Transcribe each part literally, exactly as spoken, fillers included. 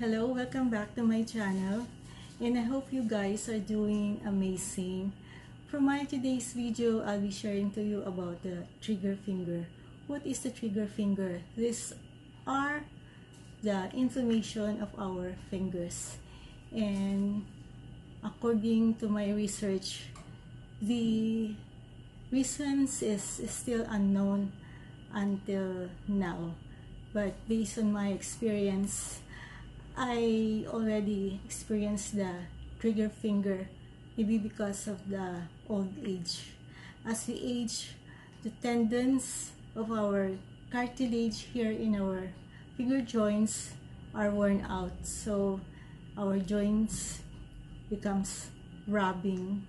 Hello, welcome back to my channel, and I hope you guys are doing amazing. For my today's video, I'll be sharing to you about the trigger finger. What is the trigger finger? These are the inflammation of our fingers, and according to my research, the reasons is still unknown until now, but based on my experience, I already experienced the trigger finger, maybe because of the old age. As we age, the tendons of our cartilage here in our finger joints are worn out, so our joints becomes rubbing.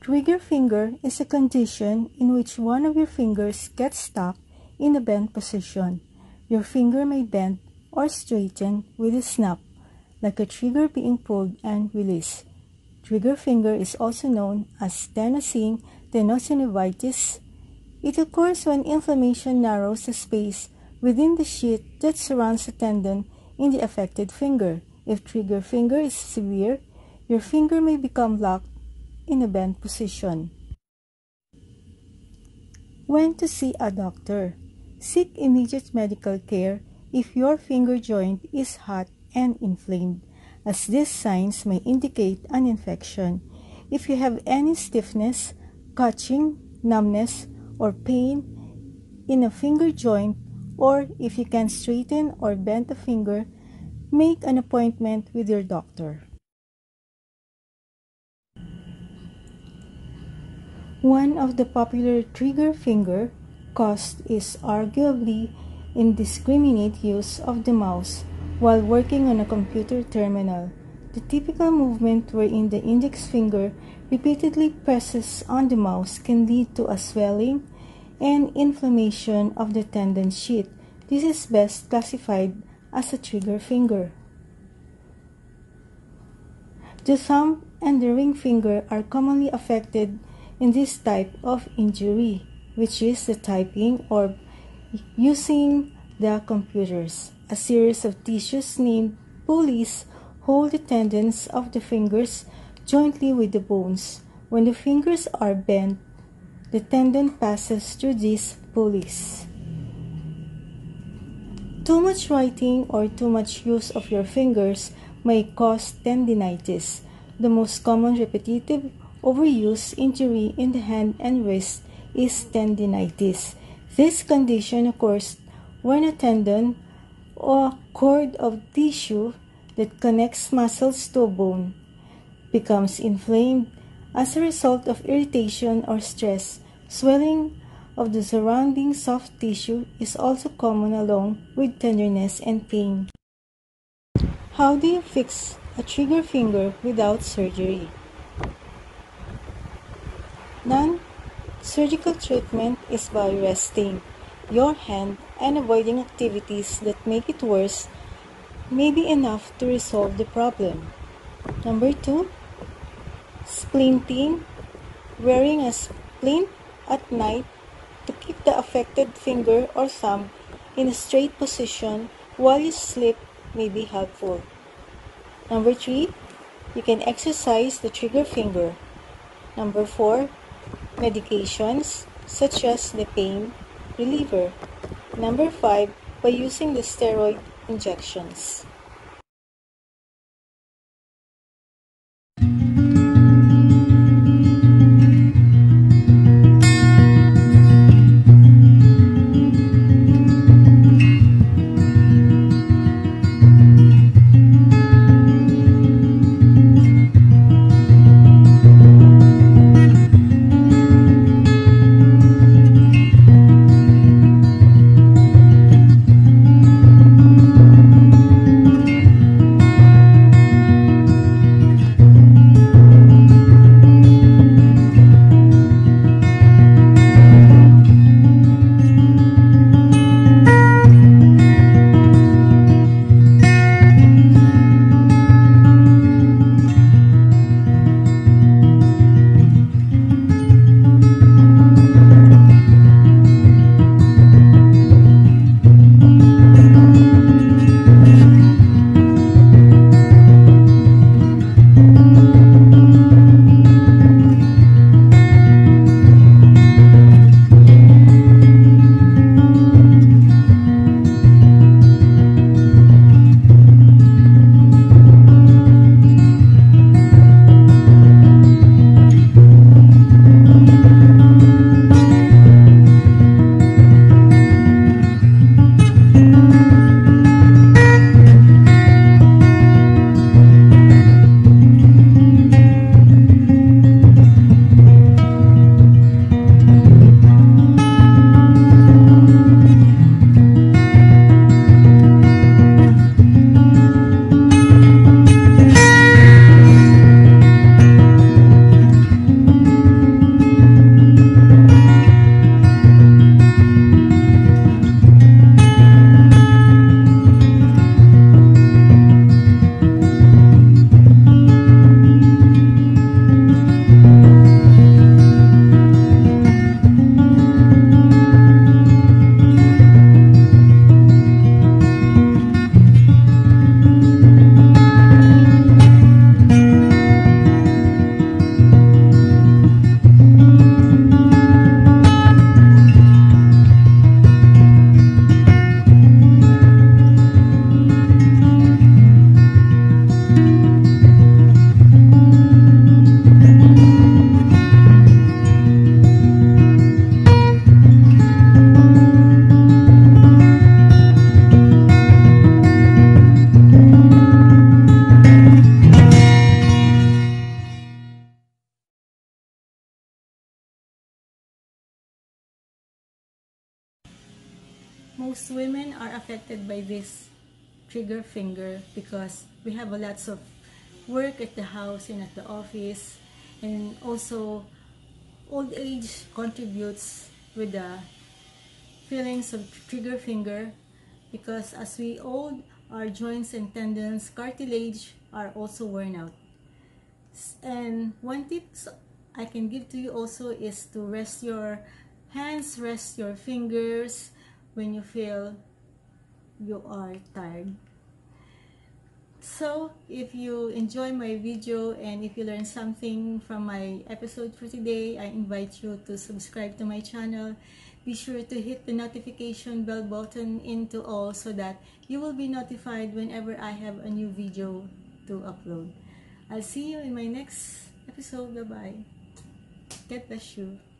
Trigger finger is a condition in which one of your fingers gets stuck in a bent position. Your finger may bend or straighten with a snap, like a trigger being pulled and released. Trigger finger is also known as tenosine tenosynovitis. It occurs when inflammation narrows the space within the sheath that surrounds the tendon in the affected finger. If trigger finger is severe, your finger may become locked in a bent position. When to see a doctor. Seek immediate medical care if your finger joint is hot and inflamed, as these signs may indicate an infection. If you have any stiffness, catching, numbness, or pain in a finger joint, or if you can straighten or bend a finger, make an appointment with your doctor. One of the popular trigger finger cause is arguably indiscriminate use of the mouse while working on a computer terminal. The typical movement wherein the index finger repeatedly presses on the mouse can lead to a swelling and inflammation of the tendon sheath. This is best classified as a trigger finger. The thumb and the ring finger are commonly affected in this type of injury, which is the typing or using the computers. A series of tissues named pulleys hold the tendons of the fingers jointly with the bones. When the fingers are bent, the tendon passes through these pulleys. Too much writing or too much use of your fingers may cause tendinitis, the most common repetitive overuse injury in the hand and wrist is tendinitis. This condition occurs when a tendon or cord of tissue that connects muscles to a bone becomes inflamed as a result of irritation or stress. Swelling of the surrounding soft tissue is also common along with tenderness and pain. How do you fix a trigger finger without surgery? None. Surgical treatment is by resting your hand and avoiding activities that make it worse may be enough to resolve the problem. Number two, splinting. Wearing a splint at night to keep the affected finger or thumb in a straight position while you sleep may be helpful. Number three, you can exercise the trigger finger. Number four, medications such as the pain reliever. Number five, by using the steroid injections. Thank you. most women are affected by this trigger finger because we have a lots of work at the house and at the office, and also old age contributes with the feelings of trigger finger, because as we old, our joints and tendons, cartilage are also worn out. And one tip I can give to you also is to rest your hands, rest your fingers when you feel you are tired. So if you enjoy my video and if you learn something from my episode for today, I invite you to subscribe to my channel. Be sure to hit the notification bell button into all so that you will be notified whenever I have a new video to upload. I'll see you in my next episode. Bye-bye. God bless you.